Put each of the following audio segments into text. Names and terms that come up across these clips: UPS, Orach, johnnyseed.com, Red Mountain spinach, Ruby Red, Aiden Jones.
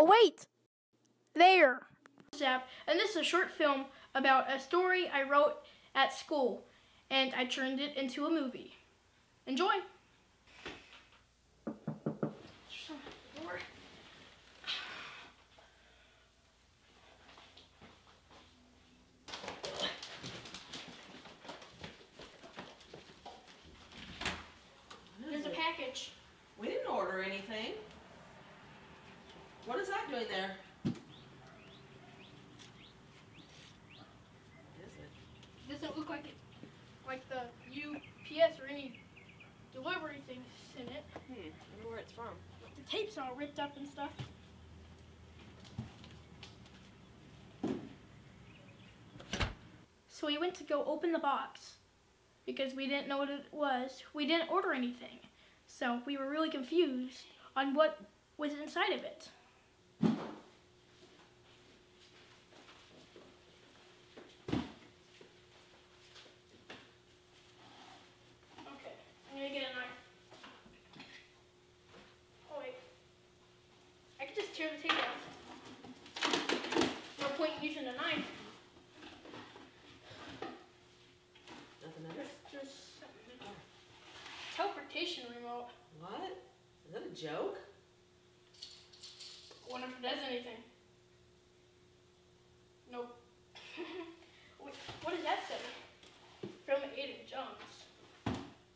Oh, wait! There! And this is a short film about a story I wrote at school, and I turned it into a movie. Enjoy! There's a package. We didn't order anything. What is that doing there? Doesn't look like it, like the UPS or any delivery things in it. I wonder where it's from. The tape's all ripped up and stuff. So we went to go open the box because we didn't know what it was. We didn't order anything, so we were really confused on what was inside of it. Tear the tape off. No point in using a knife. Nothing else? There's something in there. Teleportation remote. What? Is that a joke? I wonder if it does anything. Nope. Wait, what does that say? From Aiden Jones.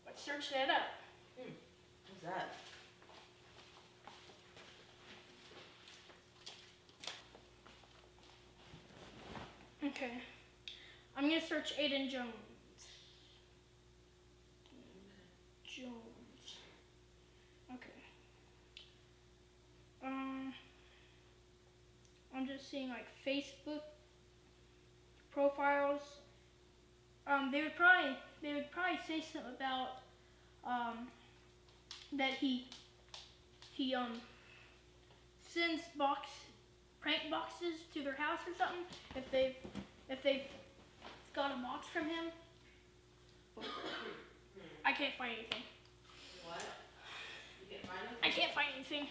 Let's search that up. What's that? Okay, I'm going to search Aiden Jones. Okay. I'm just seeing like Facebook profiles. They would probably say something about that he sends prank boxes to their house or something if they've got a box from him. I can't find anything. What? You can't find anything? I can't find anything.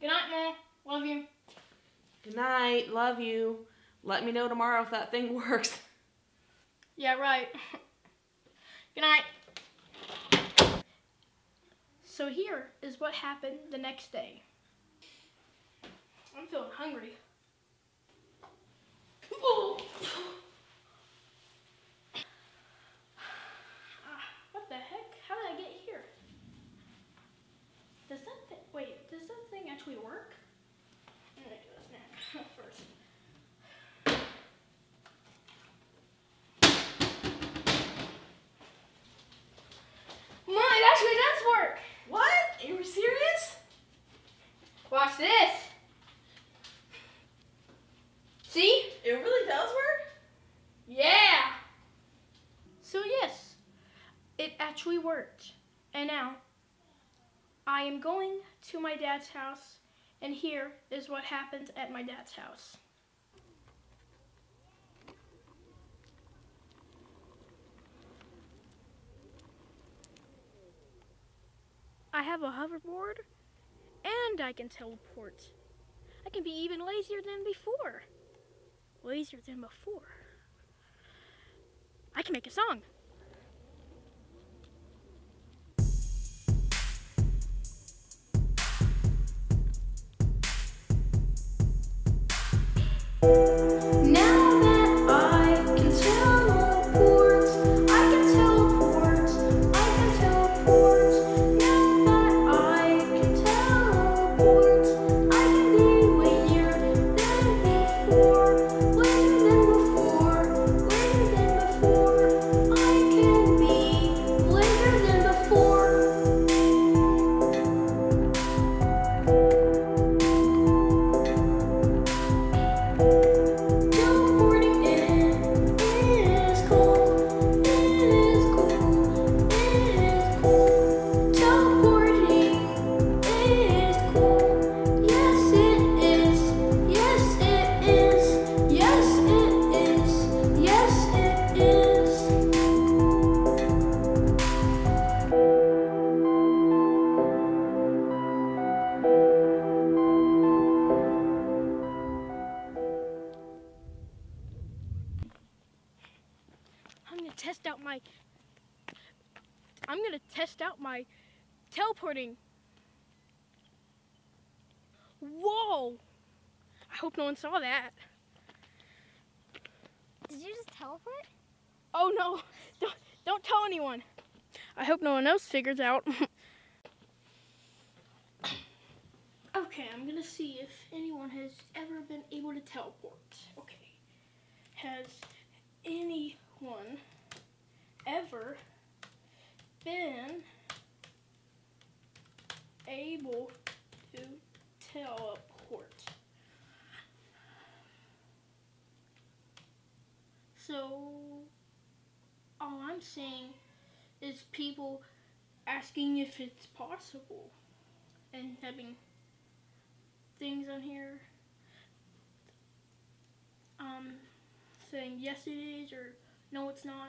Good night, Mom. Love you. Good night. Love you. Let me know tomorrow if that thing works. Yeah, right. Good night. So here is what happened the next day. I'm feeling hungry. Oh. What the heck? How did I get here? Does that thing, wait, does that thing actually work? I'm gonna do a snack first. Mom, it actually does work! What? Are you serious? Watch this. See? It really does work? Yeah! So yes, it actually worked. And now, I am going to my dad's house, and here is what happened at my dad's house. I have a hoverboard, and I can teleport. I can be even lazier than before. I can make a song. Now that I can teleport, I can teleport, I can teleport. Now that I can teleport, I can be lazier than before. test out my teleporting. Whoa! I hope no one saw that. Did you just teleport? Oh no! Don't tell anyone. I hope no one else figures out. Okay, I'm gonna see if anyone has ever been able to teleport. Okay. Has anyone ever been able to teleport? So, all I'm seeing is people asking if it's possible and having things on here saying yes it is or no it's not.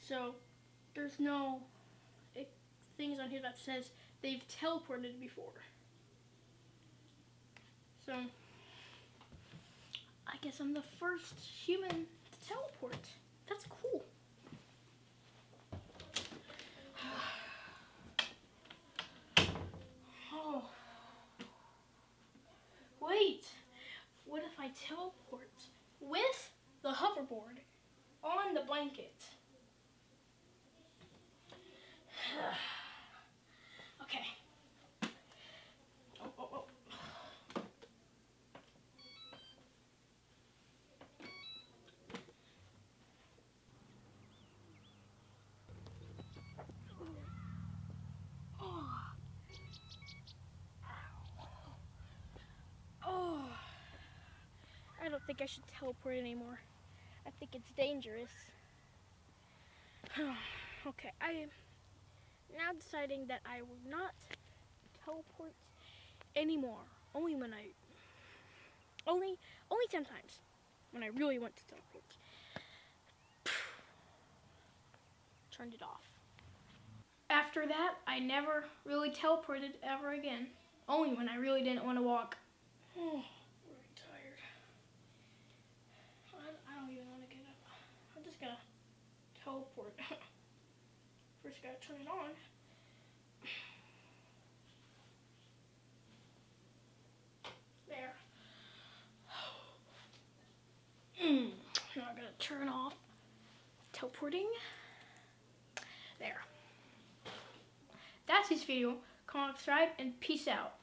So there's no things on here that says they've teleported before. So I guess I'm the first human to teleport. That's cool. Oh. Wait, what if I teleport with the hoverboard on the blanket? Okay. Oh. Oh. I don't think I should teleport anymore. I think it's dangerous. Okay, I am now deciding that I will not teleport anymore. Only when I, only sometimes when I really want to teleport. Turned it off. After that, I never really teleported ever again. Only when I really didn't want to walk. Oh, really tired. I don't even want to get up. I'm just gonna teleport. First, gotta turn it on. There. Now I gotta turn off teleporting. There. That's this video. Comment, subscribe, and peace out.